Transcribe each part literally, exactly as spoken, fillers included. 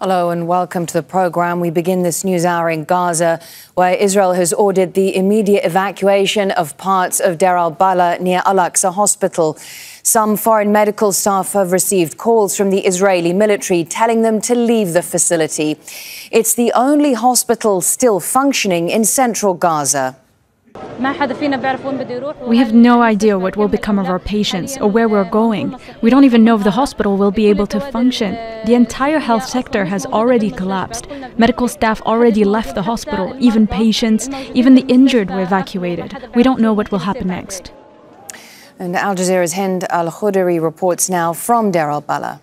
Hello and welcome to the program. We begin this news hour in Gaza, where Israel has ordered the immediate evacuation of parts of Deir el-Balah near Al-Aqsa Hospital. Some foreign medical staff have received calls from the Israeli military telling them to leave the facility. It's the only hospital still functioning in central Gaza. We have no idea what will become of our patients or where we're going. We don't even know if the hospital will be able to function. The entire health sector has already collapsed. Medical staff already left the hospital, even patients, even the injured were evacuated. We don't know what will happen next. And Al Jazeera's Hind Khoudary reports now from Deir el-Balah.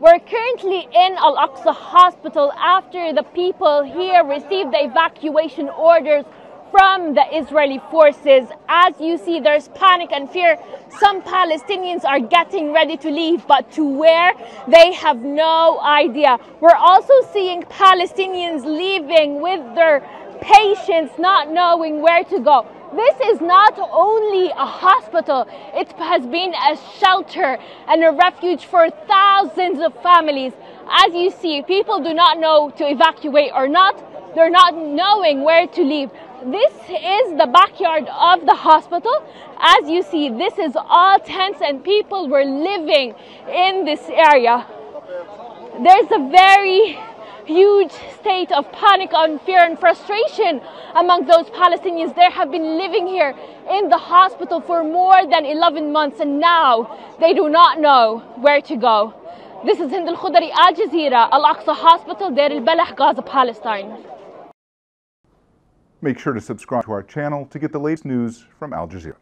We're currently in Al-Aqsa Hospital after the people here received the evacuation orders from the Israeli forces. As you see, there's panic and fear. Some Palestinians are getting ready to leave, but to where? They have no idea. We're also seeing Palestinians leaving with their patients, not knowing where to go. This is not only a hospital, it has been a shelter and a refuge for thousands of families. As you see, people do not know to evacuate or not. They're not knowing where to leave. This is the backyard of the hospital. As you see, this is all tents and people were living in this area. There's a very huge state of panic and fear and frustration among those Palestinians. They have been living here in the hospital for more than eleven months and now they do not know where to go. This is Hind Khoudary, Al Jazeera, Al-Aqsa Hospital, Deir el-Balah, Gaza, Palestine. Make sure to subscribe to our channel to get the latest news from Al Jazeera.